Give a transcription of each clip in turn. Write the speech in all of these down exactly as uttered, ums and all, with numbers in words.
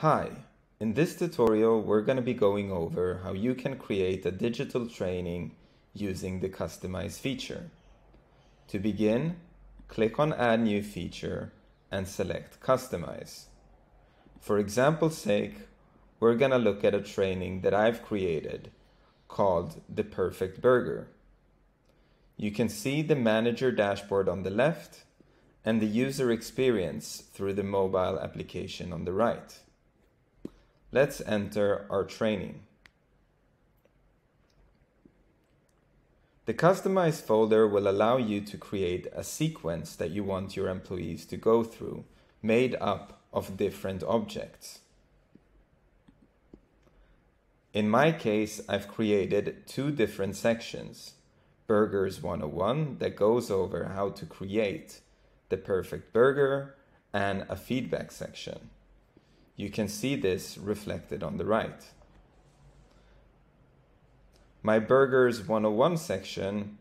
Hi, in this tutorial we're going to be going over how you can create a digital training using the Customize feature. To begin, click on Add New Feature and select Customize. For example's sake, we're going to look at a training that I've created called The Perfect Burger. You can see the manager dashboard on the left and the user experience through the mobile application on the right. Let's enter our training. The Customize folder will allow you to create a sequence that you want your employees to go through, made up of different objects. In my case, I've created two different sections. Burgers one oh one that goes over how to create the perfect burger and a feedback section. You can see this reflected on the right. My Burgers one oh one section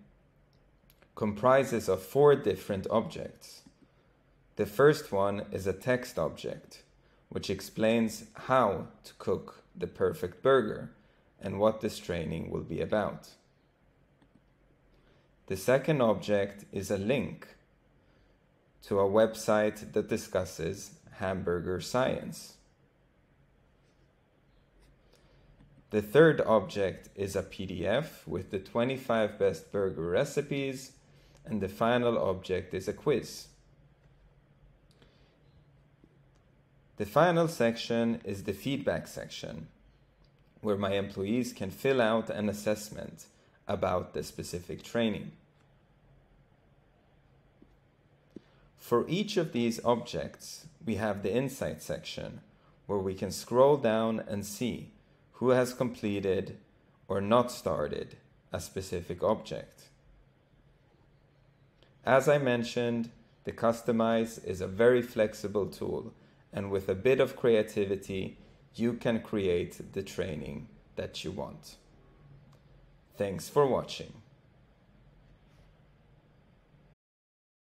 comprises of four different objects. The first one is a text object, which explains how to cook the perfect burger and what this training will be about. The second object is a link to a website that discusses hamburger science. The third object is a P D F with the twenty-five best burger recipes, and the final object is a quiz. The final section is the feedback section, where my employees can fill out an assessment about the specific training. For each of these objects, we have the insight section, where we can scroll down and see who has completed or not started a specific object. As I mentioned, the Customize is a very flexible tool, and with a bit of creativity, you can create the training that you want. Thanks for watching.